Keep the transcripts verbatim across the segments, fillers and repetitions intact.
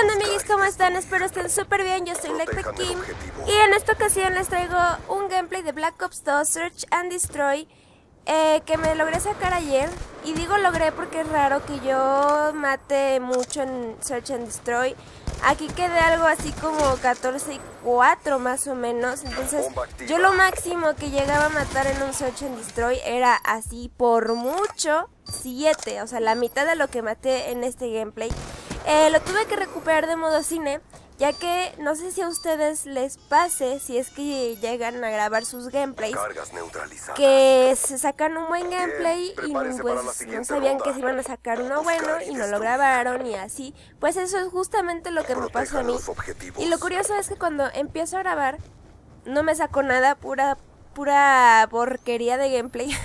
¿Qué onda, amiguis? ¿Cómo están? Espero estén súper bien. Yo soy lecpkim y en esta ocasión les traigo un gameplay de Black Ops dos Search and Destroy eh, que me logré sacar ayer. Y digo logré porque es raro que yo mate mucho en Search and Destroy. Aquí quedé algo así como catorce y cuatro más o menos. Entonces yo lo máximo que llegaba a matar en un Search and Destroy era así por mucho siete, o sea la mitad de lo que maté en este gameplay. Eh, lo tuve que recuperar de modo cine, ya que no sé si a ustedes les pase, si es que llegan a grabar sus gameplays, que se sacan un buen gameplay y pues no sabían que se iban a sacar uno bueno y no lo grabaron y así. Pues eso es justamente lo que me pasó a mí. Y lo curioso es que cuando empiezo a grabar no me sacó nada, pura, pura porquería de gameplay.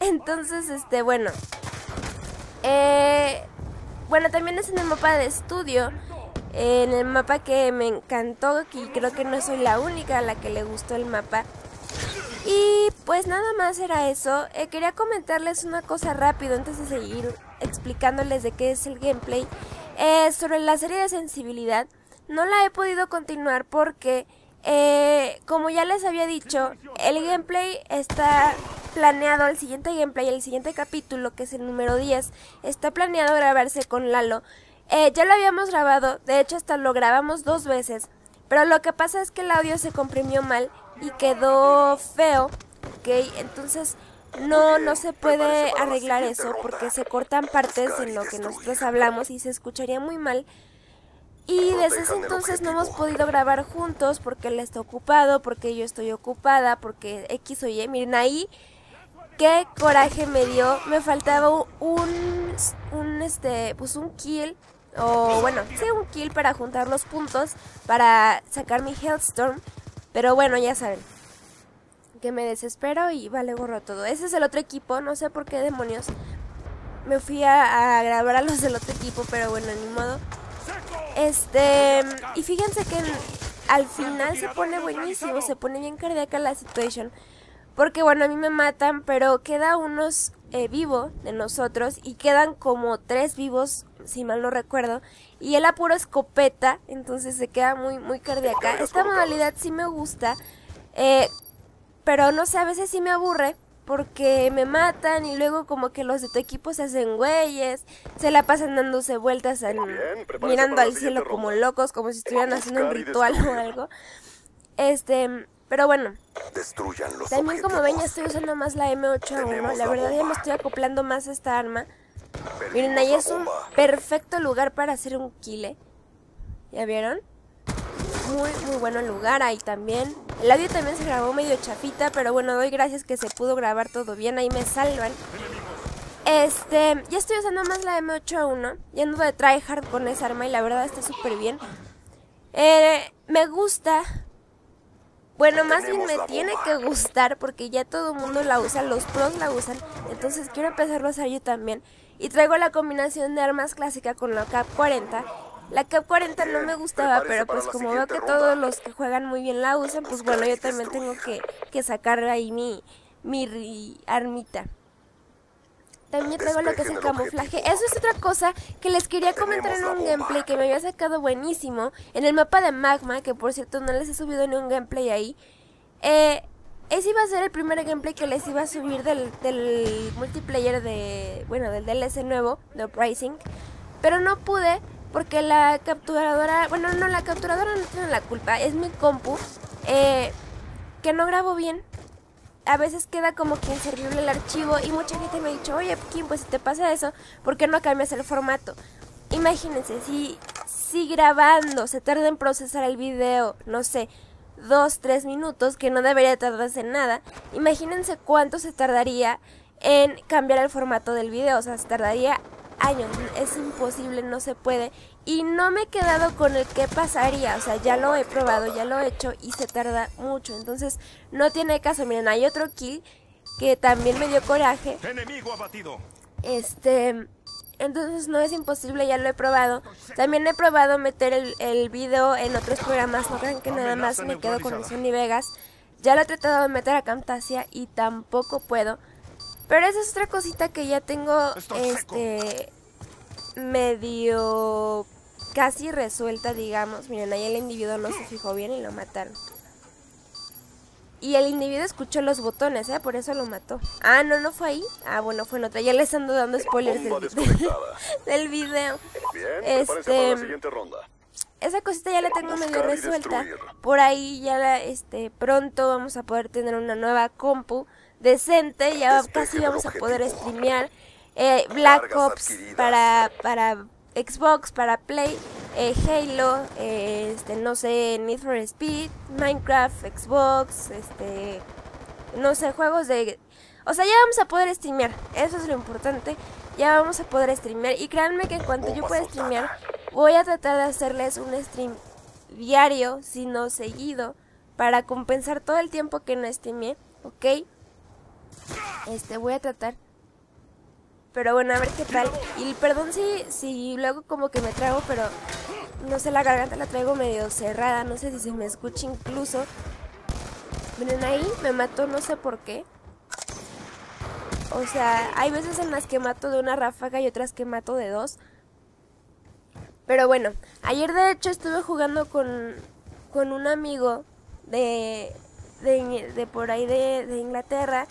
Entonces, este, bueno... Eh... Bueno, también es en el mapa de estudio, eh, en el mapa que me encantó, que creo que no soy la única a la que le gustó el mapa. Y pues nada más era eso. Eh, quería comentarles una cosa rápido antes de seguir explicándoles de qué es el gameplay. Eh, sobre la serie de sensibilidad, no la he podido continuar porque, eh, como ya les había dicho, el gameplay está... planeado el siguiente gameplay, el siguiente capítulo, que es el número diez, está planeado grabarse con Lalo. Eh, ya lo habíamos grabado, de hecho hasta lo grabamos dos veces, pero lo que pasa es que el audio se comprimió mal y quedó feo, ¿ok? Entonces no, no se puede arreglar eso porque se cortan partes en lo que nosotros hablamos y se escucharía muy mal. Y desde ese entonces no hemos podido grabar juntos porque él está ocupado, porque yo estoy ocupada, porque X o Y. Miren ahí qué coraje me dio. Me faltaba un, un este, pues un kill, o bueno, sí, un kill para juntar los puntos para sacar mi Hellstorm. Pero bueno, ya saben que me desespero y vale gorro todo. Ese es el otro equipo, no sé por qué demonios me fui a, a grabar a los del otro equipo, pero bueno, ni modo. Este, y fíjense que al final se pone buenísimo, se pone bien cardíaca la situación. Porque bueno, a mí me matan, pero queda unos eh, vivo de nosotros y quedan como tres vivos, si mal no recuerdo. Y él a puro escopeta, entonces se queda muy, muy cardíaca. Esta modalidad sí me gusta, eh, pero no sé, a veces sí me aburre. Porque me matan y luego como que los de tu equipo se hacen güeyes, se la pasan dándose vueltas, en, bien, mirando al cielo como locos, como si estuvieran haciendo un ritual o algo. Este, pero bueno, también como ven ya estoy usando más la M ocho A uno, la verdad ya me estoy acoplando más a esta arma. Miren, ahí es un perfecto lugar para hacer un kile, ¿ya vieron? Muy, muy bueno el lugar ahí también. El audio también se grabó medio chafita, pero bueno, doy gracias que se pudo grabar todo bien, ahí me salvan. Este, ya estoy usando más la M ocho A uno, ya ando de tryhard con esa arma y la verdad está súper bien. Eh, me gusta, bueno, más bien me tiene que gustar porque ya todo el mundo la usa, los pros la usan, entonces quiero empezarlo a usar yo también. Y traigo la combinación de armas clásica con la Kap cuarenta. La Kap cuarenta no me gustaba, pero pues como veo que todos los que juegan muy bien la usan, pues bueno, yo también tengo que, que sacar ahí mi, mi armita. También traigo lo que es el camuflaje. Eso es otra cosa que les quería comentar en un gameplay que me había sacado buenísimo. En el mapa de Magma, que por cierto no les he subido ni un gameplay ahí. Eh, ese iba a ser el primer gameplay que les iba a subir del, del multiplayer de... bueno, del D L C nuevo, The Uprising. Pero no pude... porque la capturadora, bueno no, la capturadora no tiene la culpa, es mi compu, eh, que no grabo bien. A veces queda como que inservible el archivo y mucha gente me ha dicho, oye Kim, pues si te pasa eso, ¿por qué no cambias el formato? Imagínense, si, si grabando se tarda en procesar el video, no sé, dos, tres minutos, que no debería tardarse en nada, imagínense cuánto se tardaría en cambiar el formato del video, o sea, se tardaría... años, es imposible, no se puede. Y no me he quedado con el que pasaría, o sea, ya lo he probado, ya lo he hecho y se tarda mucho, entonces no tiene caso. Miren, hay otro kill que también me dio coraje. Enemigo abatido. Este, entonces no es imposible, ya lo he probado. También he probado meter el, el video en otros programas, no crean que nada más me quedo con el Sony Vegas. Ya lo he tratado de meter a Camtasia y tampoco puedo. Pero esa es otra cosita que ya tengo, este, medio casi resuelta, digamos. Miren, ahí el individuo no se fijó bien y lo mataron. Y el individuo escuchó los botones, ¿eh? Por eso lo mató. Ah, no, no fue ahí. Ah, bueno, fue en otra. Ya les ando dando spoilers del, del video. Bien, este, para la siguiente ronda. Esa cosita ya la tengo medio resuelta. Por ahí ya la, este, pronto vamos a poder tener una nueva compu decente. Ya casi vamos a poder streamear eh, Black Ops para, para Xbox, para Play. Eh, Halo, eh, este, no sé, Need for Speed, Minecraft, Xbox, este, no sé, juegos de... O sea, ya vamos a poder streamear, eso es lo importante, ya vamos a poder streamear. Y créanme que en cuanto yo pueda streamear, voy a tratar de hacerles un stream diario, si no seguido, para compensar todo el tiempo que no streameé, ¿ok? Este, voy a tratar... Pero bueno, a ver qué tal. Y perdón si, si luego como que me trago, pero no sé, la garganta la traigo medio cerrada. No sé si se me escucha incluso. Miren, ahí me mató, no sé por qué. O sea, hay veces en las que mato de una ráfaga y otras que mato de dos. Pero bueno, ayer de hecho estuve jugando con, con un amigo de, de, de por ahí de, de Inglaterra.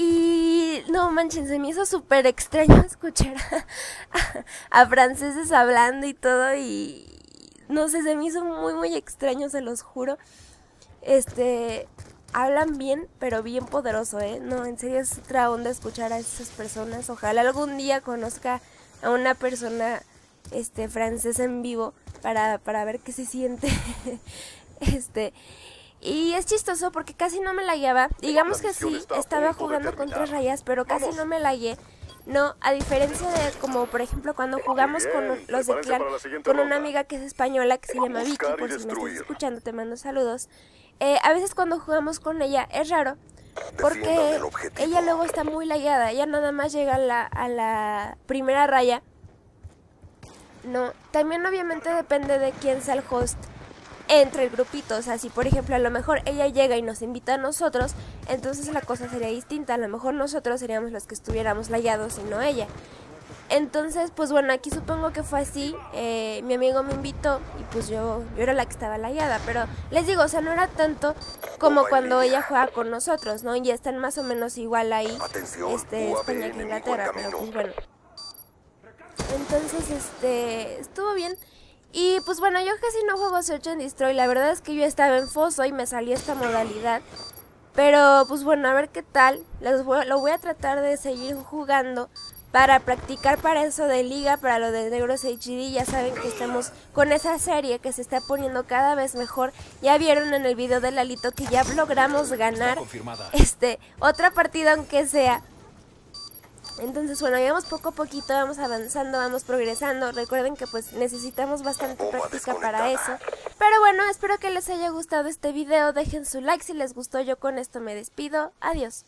Y no manchen, se me hizo súper extraño escuchar a, a franceses hablando y todo, y no sé, se me hizo muy muy extraño, se los juro. Este, hablan bien, pero bien poderoso, ¿eh? No, en serio es otra onda escuchar a esas personas. Ojalá algún día conozca a una persona este, francesa en vivo para, para ver qué se siente. este... Y es chistoso porque casi no me lagueaba. Digamos que sí, estaba jugando con tres rayas, pero casi no me lagueé. No, a diferencia de como por ejemplo cuando jugamos con los de clan, con una amiga que es española que se llama Vicky, por si me estás escuchando, te mando saludos. eh, A veces cuando jugamos con ella es raro porque ella luego está muy lagueada. Ella nada más llega a la, a la primera raya. No, también obviamente depende de quién sea el host entre el grupito. O sea, si por ejemplo a lo mejor ella llega y nos invita a nosotros, entonces la cosa sería distinta. A lo mejor nosotros seríamos los que estuviéramos lagueados y no ella. Entonces, pues bueno, aquí supongo que fue así. eh, Mi amigo me invitó y pues yo, yo era la que estaba lagueada. Pero les digo, o sea, no era tanto como cuando ella juega con nosotros, ¿no? Y están más o menos igual ahí, este, España que Inglaterra, pero pues bueno. Entonces, este, estuvo bien. Y pues bueno, yo casi no juego Search and Destroy, la verdad es que yo estaba en foso y me salió esta modalidad. Pero pues bueno, a ver qué tal, los voy, lo voy a tratar de seguir jugando para practicar para eso de liga, para lo de Negros H D. Ya saben que estamos con esa serie que se está poniendo cada vez mejor. Ya vieron en el video de Lalito que ya logramos ganar este otra partida aunque sea. Entonces, bueno, vamos poco a poquito, vamos avanzando, vamos progresando. Recuerden que pues necesitamos bastante práctica para eso. Pero bueno, espero que les haya gustado este video. Dejen su like si les gustó. Yo con esto me despido. Adiós.